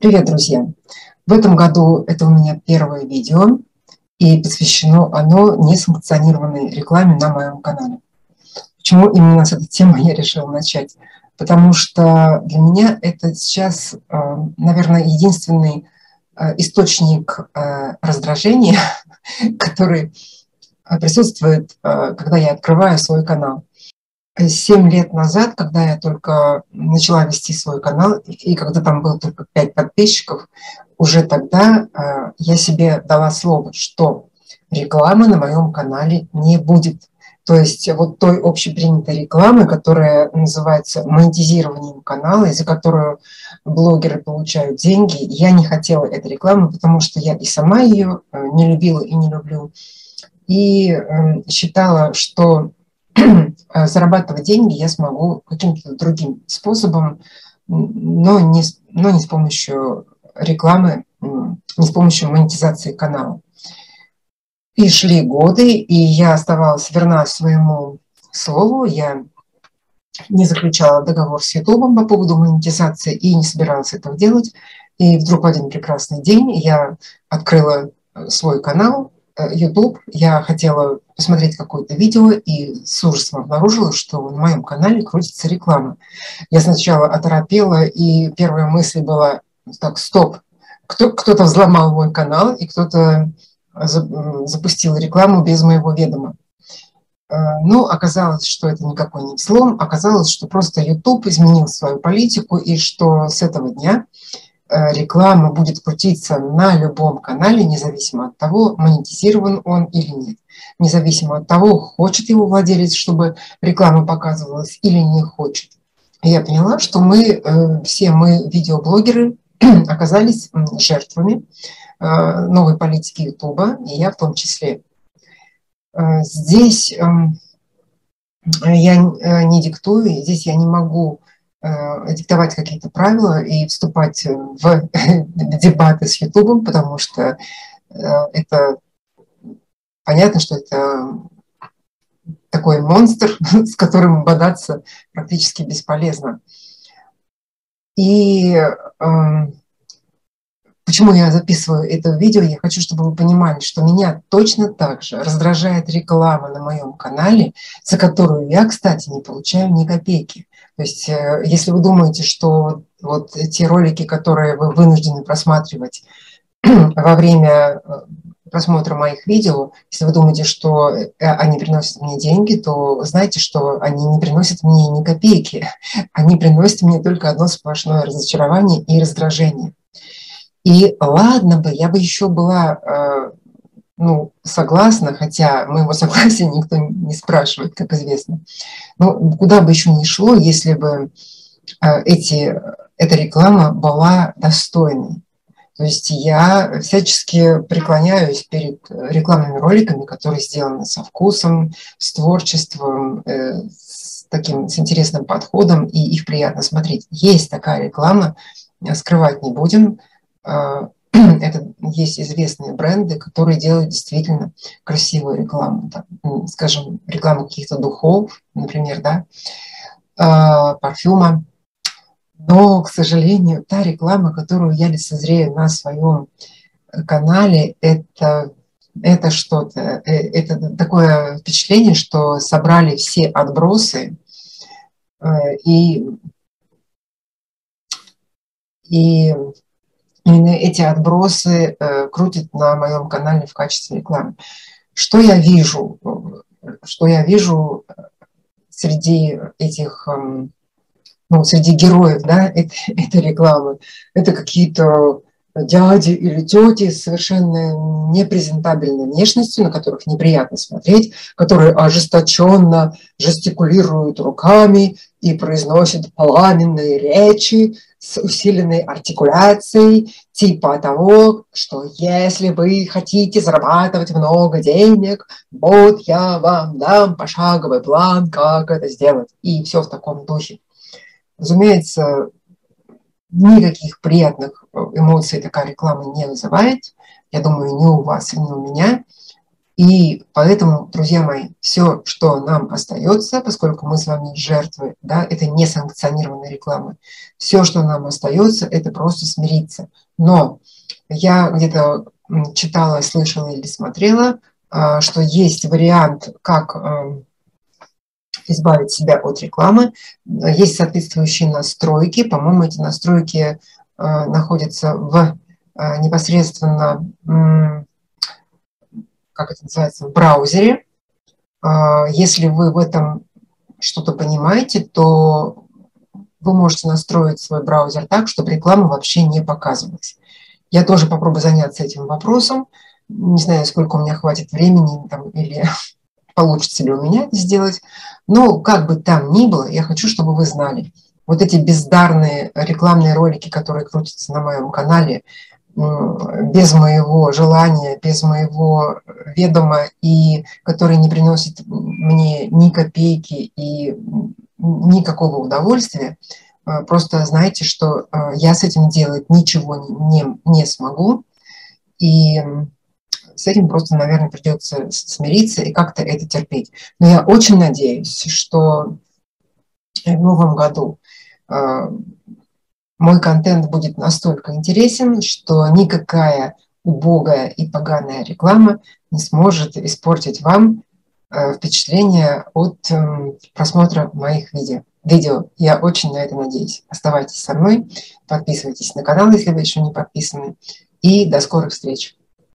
Привет, друзья! В этом году это у меня первое видео, и посвящено оно несанкционированной рекламе на моем канале. Почему именно с этой темы я решила начать? Потому что для меня это сейчас, наверное, единственный источник раздражения, который присутствует, когда я открываю свой канал. 7 лет назад, когда я только начала вести свой канал, и когда там было только 5 подписчиков, уже тогда я себе дала слово, что рекламы на моем канале не будет. То есть вот той общепринятой рекламы, которая называется монетизированием канала, из-за которую блогеры получают деньги, я не хотела этой рекламы, потому что я и сама ее не любила и не люблю. И считала, что зарабатывать деньги я смогу каким-то другим способом, но не с помощью рекламы, не с помощью монетизации канала. И шли годы, и я оставалась верна своему слову. Я не заключала договор с YouTube по поводу монетизации и не собиралась этого делать. И вдруг в один прекрасный день я открыла свой канал YouTube, я хотела посмотреть какое-то видео и с ужасом обнаружила, что на моем канале крутится реклама. Я сначала оторопела, и первая мысль была: так, стоп, кто-то взломал мой канал, и кто-то запустил рекламу без моего ведома. Но оказалось, что это никакой не взлом, оказалось, что просто YouTube изменил свою политику, и что с этого дня реклама будет крутиться на любом канале, независимо от того, монетизирован он или нет. Независимо от того, хочет его владелец, чтобы реклама показывалась, или не хочет. Я поняла, что все мы, видеоблогеры, оказались жертвами новой политики Ютуба, и я в том числе. Здесь я не диктую, здесь я не могу диктовать какие-то правила и вступать в дебаты с Ютубом, потому что это понятно, что это такой монстр, с которым бодаться практически бесполезно. И почему я записываю это видео? Я хочу, чтобы вы понимали, что меня точно так же раздражает реклама на моем канале, за которую я, кстати, не получаю ни копейки. То есть, если вы думаете, что вот те ролики, которые вы вынуждены просматривать во время просмотра моих видео, если вы думаете, что они приносят мне деньги, то знайте, что они не приносят мне ни копейки. Они приносят мне только одно сплошное разочарование и раздражение. И ладно бы, я бы еще была согласна, хотя моего согласия никто не спрашивает, как известно. Но куда бы еще ни шло, если бы эта реклама была достойной. То есть я всячески преклоняюсь перед рекламными роликами, которые сделаны со вкусом, с творчеством, с интересным подходом, и их приятно смотреть. Есть такая реклама, скрывать не будем. Это есть известные бренды, которые делают действительно красивую рекламу. Там, скажем, рекламу каких-то духов, например, да, парфюма. Но, к сожалению, та реклама, которую я лицезрею на своем канале, это что-то, это такое впечатление, что собрали все отбросы и именно эти отбросы крутят на моем канале в качестве рекламы. Что я вижу? Что я вижу среди этих, среди героев, да, этой рекламы? Это какие-то дяди или тети с совершенно непрезентабельной внешностью, на которых неприятно смотреть, которые ожесточенно жестикулируют руками и произносят пламенные речи с усиленной артикуляцией, типа того, что если вы хотите зарабатывать много денег, вот я вам дам пошаговый план, как это сделать. И все в таком духе. Разумеется, никаких приятных эмоций такая реклама не вызывает. Я думаю, ни у вас, ни у меня. И поэтому, друзья мои, все, что нам остается, поскольку мы с вами жертвы, да, это не санкционированная реклама, все, что нам остается, это просто смириться. Но я где-то читала, слышала или смотрела, что есть вариант, как избавить себя от рекламы. Есть соответствующие настройки. По-моему, эти настройки находятся в непосредственно... как это называется, в браузере. Если вы в этом что-то понимаете, то вы можете настроить свой браузер так, чтобы реклама вообще не показывалась. Я тоже попробую заняться этим вопросом. Не знаю, сколько у меня хватит времени там, или получится ли у меня это сделать. Но как бы там ни было, я хочу, чтобы вы знали. Вот эти бездарные рекламные ролики, которые крутятся на моем канале, без моего желания, без моего ведома, и который не приносит мне ни копейки и никакого удовольствия, просто знайте, что я с этим делать ничего не смогу, и с этим просто, наверное, придется смириться и как-то это терпеть. Но я очень надеюсь, что в новом году мой контент будет настолько интересен, что никакая убогая и поганая реклама не сможет испортить вам впечатление от просмотра моих видео. Я очень на это надеюсь. Оставайтесь со мной, подписывайтесь на канал, если вы еще не подписаны. И до скорых встреч!